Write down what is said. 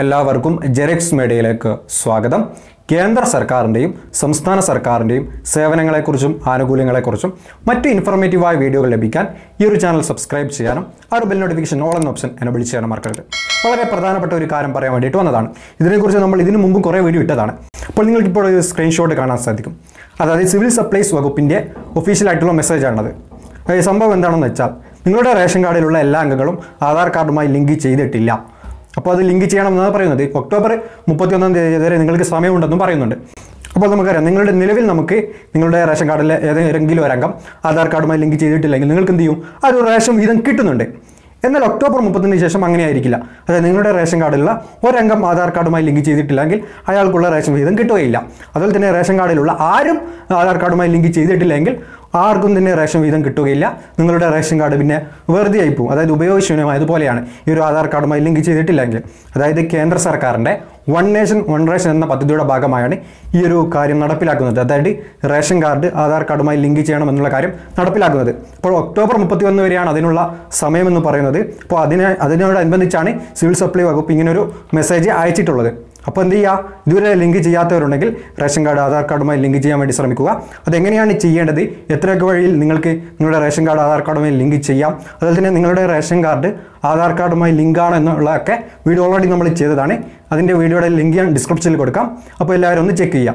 എല്ലാവർക്കും ജെറിക്സ് മീഡിയയിലേക്ക് സ്വാഗതം. കേന്ദ്ര സർക്കാരിൻ്റെയും സംസ്ഥാന സർക്കാരിൻ്റെയും സേവനങ്ങളെക്കുറിച്ചും ആനുകൂല്യങ്ങളെക്കുറിച്ചും മറ്റ് ഇൻഫോർമേറ്റീവായ വീഡിയോകൾ ലഭിക്കാൻ ഈ ഒരു ചാനൽ സബ്സ്ക്രൈബ് ചെയ്യാനും ആ ഒരു ബെൽ നോട്ടിഫിക്കേഷൻ ഓൾ എന്ന ഓപ്ഷൻ എനേബിൾ ചെയ്യാനും മറക്കരുത്. വളരെ പ്രധാനപ്പെട്ട ഒരു കാര്യം പറയാൻ വേണ്ടിയിട്ട് വന്നതാണ്. ഇതിനെക്കുറിച്ച് നമ്മൾ ഇതിനു മുമ്പും കുറേ വീഡിയോ ഇട്ടതാണ്. അപ്പോൾ നിങ്ങൾക്കിപ്പോൾ ഒരു സ്ക്രീൻഷോട്ട് കാണാൻ സാധിക്കും. അതായത് സിവിൽ സപ്ലൈസ് വകുപ്പിൻ്റെ ഒഫീഷ്യലായിട്ടുള്ള മെസ്സേജാണത്. ഈ സംഭവം എന്താണെന്ന് വെച്ചാൽ, നിങ്ങളുടെ റേഷൻ കാർഡിലുള്ള എല്ലാ അംഗങ്ങളും ആധാർ കാർഡുമായി ലിങ്ക് ചെയ്തിട്ടില്ല. അപ്പോൾ അത് ലിങ്ക് ചെയ്യണമെന്നാണ് പറയുന്നത്. ഒക്ടോബർ 31 വരെ നിങ്ങൾക്ക് സമയമുണ്ടെന്നും പറയുന്നുണ്ട്. അപ്പോൾ നമുക്കറിയാം, നിങ്ങളുടെ നിലവിൽ നിങ്ങളുടെ റേഷൻ കാർഡിലെ ഏതെങ്കിലും ഒരു അംഗം ആധാർ കാർഡുമായി ലിങ്ക് ചെയ്തിട്ടില്ലെങ്കിൽ നിങ്ങൾക്ക് എന്ത് ചെയ്യും, ആ ഒരു റേഷൻ വീതം കിട്ടുന്നുണ്ട്. എന്നാൽ ഒക്ടോബർ 30 ശേഷം അങ്ങനെയായിരിക്കില്ല. അതായത് നിങ്ങളുടെ റേഷൻ കാർഡിലുള്ള ഒരംഗം ആധാർ കാർഡുമായി ലിങ്ക് ചെയ്തിട്ടില്ലെങ്കിൽ അയാൾക്കുള്ള റേഷൻ വീതം കിട്ടുകയില്ല. അതുപോലെ തന്നെ റേഷൻ കാർഡിലുള്ള ആരും ആധാർ കാർഡുമായി ലിങ്ക് ചെയ്തിട്ടില്ലെങ്കിൽ ആർക്കും തന്നെ റേഷൻ വീതം കിട്ടുകയില്ല. നിങ്ങളുടെ റേഷൻ കാർഡ് പിന്നെ വെറുതെ ആയിപ്പോവും. അതായത് ഉപയോഗശൂന്യമായതുപോലെയാണ് ഈ ഒരു ആധാർ കാർഡുമായി ലിങ്ക് ചെയ്തിട്ടില്ലെങ്കിൽ. അതായത് കേന്ദ്ര സർക്കാരിൻ്റെ വൺ നേഷൻ വൺ റേഷൻ എന്ന പദ്ധതിയുടെ ഭാഗമായാണ് ഈ ഒരു കാര്യം നടപ്പിലാക്കുന്നത്. അതായത് റേഷൻ കാർഡ് ആധാർ കാർഡുമായി ലിങ്ക് ചെയ്യണം എന്നുള്ള കാര്യം നടപ്പിലാക്കുന്നത്. അപ്പോൾ ഒക്ടോബർ 31 വരെയാണ് അതിനുള്ള സമയമെന്ന് പറയുന്നത്. അപ്പോൾ അതിനോടനുബന്ധിച്ചാണ് സിവിൽ സപ്ലൈ വകുപ്പ് ഇങ്ങനൊരു മെസ്സേജ് അയച്ചിട്ടുള്ളത്. അപ്പോൾ എന്ത് ചെയ്യുക, ഇതുവരെ ലിങ്ക് ചെയ്യാത്തവരുണ്ടെങ്കിൽ റേഷൻ കാർഡ് ആധാർ കാർഡുമായി ലിങ്ക് ചെയ്യാൻ വേണ്ടി ശ്രമിക്കുക. അതെങ്ങനെയാണ് ചെയ്യേണ്ടത്, എത്രയൊക്കെ വഴിയിൽ നിങ്ങൾക്ക് നിങ്ങളുടെ റേഷൻ കാർഡ് ആധാർ കാർഡുമായി ലിങ്ക് ചെയ്യാം. അതുപോലെ തന്നെ നിങ്ങളുടെ റേഷൻ കാർഡ് ആധാർ കാർഡുമായി ലിങ്കാണ് എന്നുള്ളതൊക്കെ വീഡിയോ ഓൾറെഡി നമ്മൾ ചെയ്തതാണ്. അതിൻ്റെ വീഡിയോയുടെ ലിങ്ക് ഞാൻ ഡിസ്ക്രിപ്ഷനിൽ കൊടുക്കാം. അപ്പോൾ എല്ലാവരും ഒന്ന് ചെക്ക് ചെയ്യാം.